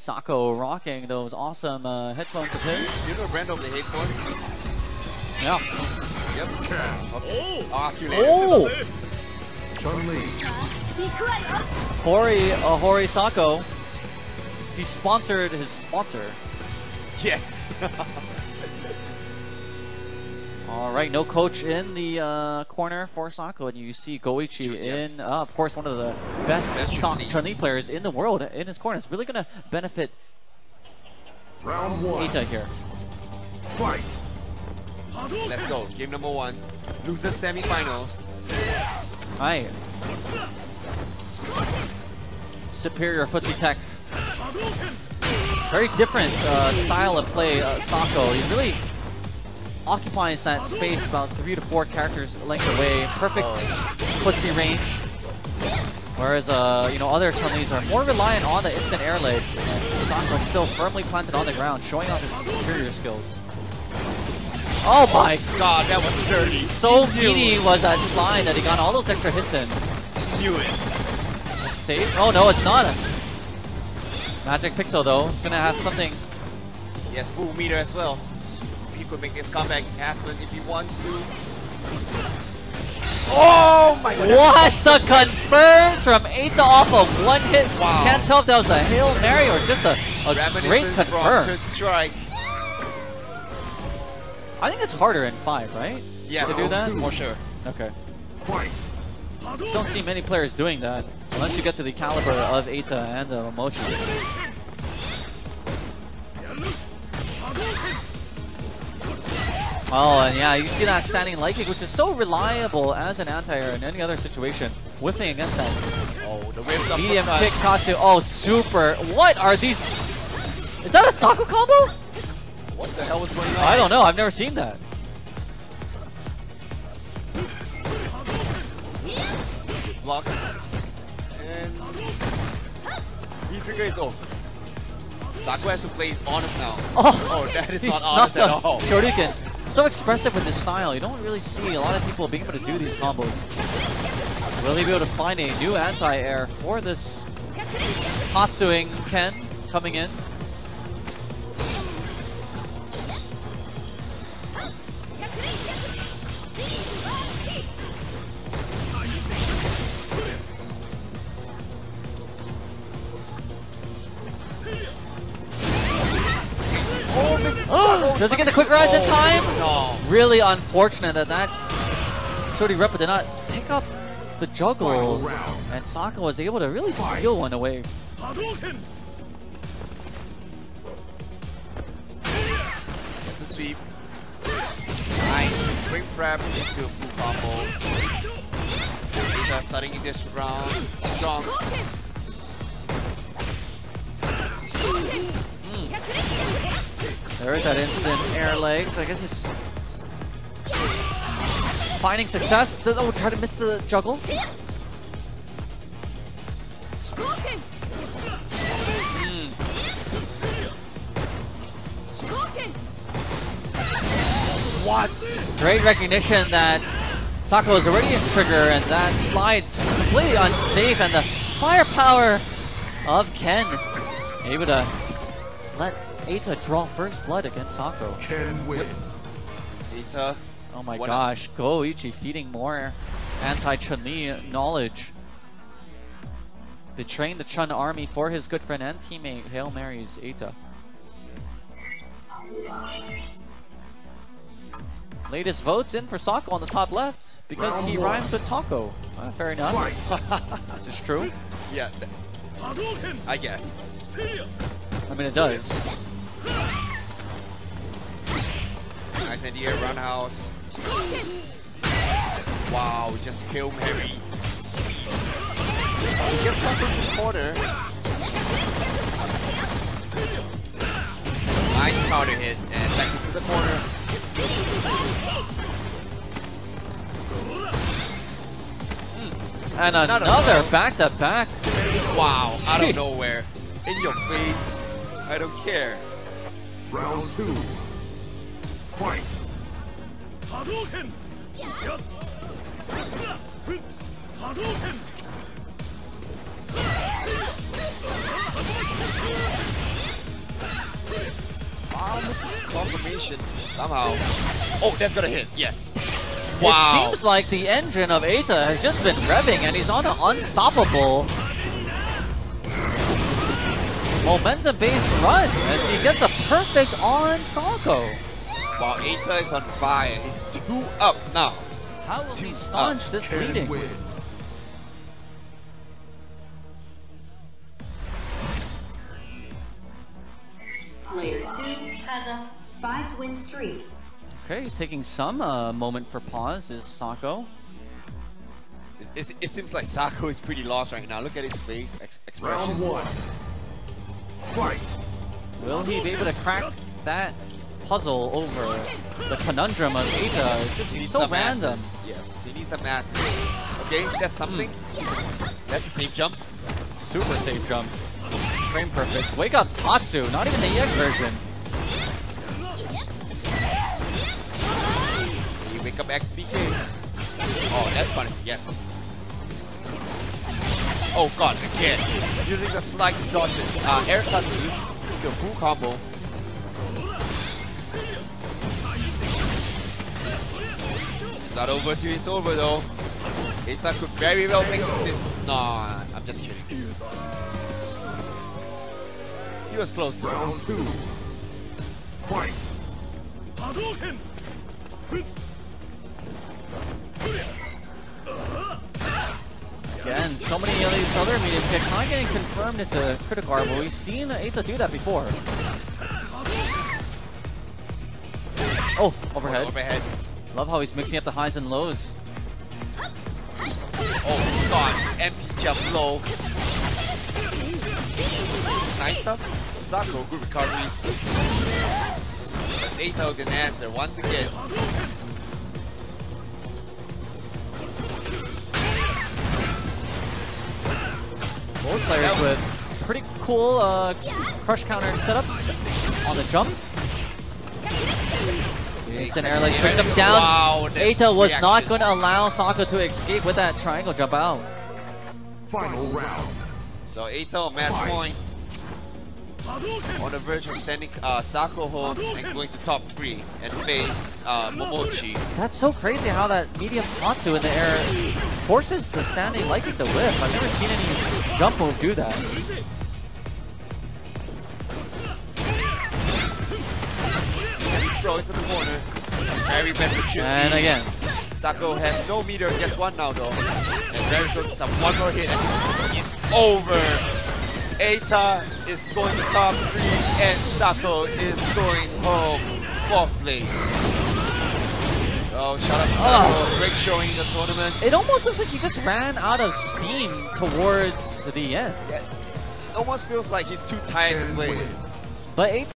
Sako rocking those awesome headphones of his. You know Brando of the Hate Force? Yeah. Yep. Oh! I'll ask you later. Oh! Chun-Li. Hori Sako. He sponsored his sponsor. Yes! Alright, no coach in the corner for Sako, and you see Goichi yes. in, of course, one of the best Chun-Li players in the world in his corner. It's really going to benefit Eita here. Fight! Let's go, game number one. Loser semifinals. Alright. Superior footsie tech. Very different style of play, Sako. He's really occupies that space about 3 to 4 characters length away. Perfect footsie range. Whereas, you know, other Chun-Lis are more reliant on the instant air ledge. And Sako is still firmly planted on the ground, showing off his superior skills. Oh my god, that was dirty. So meaty was that slide that he got all those extra hits in. Knew it. Safe? Oh no, it's not. Magic Pixel though, it's gonna have something. Yes, full meter as well. He could make this comeback happen if he wants to. Oh my god! What the confirms from Eita off of one hit. Wow. Can't tell if that was a Hail Mary or just a great confirm. Strike. I think it's harder in 5, right? Yeah, to do that? For sure. Okay. Don't see many players doing that unless you get to the caliber of Eita and the Momochi. Oh, and yeah, you see that standing light kick, which is so reliable as an anti-air in any other situation. Whiffing against that. Oh, the whip medium kick Tatsu. Oh, super. What are these? Is that a Sako combo? What the hell was going on? I don't know. I've never seen that. Blocks. And he figures over. Sako has to play honest now. Oh, oh that is not honest at all. Shoryuken. So expressive with his style, you don't really see a lot of people being able to do these combos. Will he be able to find a new anti-air for this Tatsuing Ken coming in? Does he get the quick rise in time? No. Really unfortunate that Shorty Repa did not pick up the juggle, and Sako was able to really steal one away. That's a sweep. Nice. Quick prep into a full combo. Eita starting in this round. Strong. There is that instant air leg, so I guess he's finding success. Oh, try to miss the juggle. What? Great recognition that Sako is already in trigger, and that slide's completely unsafe, and the firepower of Ken able to let Eita draw first blood against Sako. Can win. Eita. Oh my gosh, Goichi feeding more anti-Chun-Li knowledge. They train the Chun army for his good friend and teammate Hail Mary's Eita. Latest votes in for Sako on the top left because he rhymes with taco. Fair enough. This is true. Yeah. I guess. I mean, it does. Nice idea, roundhouse. Wow, just Hail Mary. Sweet. He gets up in the corner. Nice powder hit, and back into the corner. And another back-to-back. Wow, out of nowhere. In your face. I don't care. Round 2. Fight. confirmation somehow. Oh, that's gonna hit, yes. Wow. It seems like the engine of Eita has just been revving and he's on an unstoppable momentum-based run as he gets a perfect on Sako. Wow, Eita is on fire. He's 2 up now. How will he staunch this bleeding? Player 2 has a 5-win streak. Okay, he's taking some moment for pause, is Sako. It seems like Sako is pretty lost right now. Look at his face expression. Round 1. Fight. Will he be able to crack that puzzle over the conundrum of Eita? It's just he's so random. Masses. Yes, he needs a massive. Okay, that's something. That's a safe jump. Super safe jump. Frame perfect. Wake up Tatsu, not even the EX version. Wake up XPK. Oh, that's funny. Yes. Oh god, again. Using the slide to dodge it. Air Tatsu to a full combo. It's not over till it's over though. Eita could very well make this. Nah, I'm just kidding. He was close to round 2. Fight. Again, so many of these other immediate kicks not getting confirmed at the critical arm, but we've seen Eita do that before. Oh, overhead. Overhead. Love how he's mixing up the highs and lows. Oh god, MP jump low. Nice up. Sako, good recovery. But Eita can answer once again. Both players with pretty cool crush counter setups on the jump. It's an air leg, brings him down. Wow, Eita was not going to allow Sako to escape with that triangle jump out. Final round. So Eita match point on the verge of sending Sako home and going to top 3 and face Momochi. That's so crazy how that medium Tatsu in the air forces the standing like it to whiff. I've never seen any jump move do that. Throw into the corner. Very bad for Chun-Li. And again. Sako has no meter, gets 1 now though. And very close to some 1 more hit and he's over. Eita is going to top 3 and Sako is going home 4th place. Oh, shout out to Sako. Great showing in the tournament. It almost looks like he just ran out of steam towards the end. Yeah. It almost feels like he's too tired to play. But Eita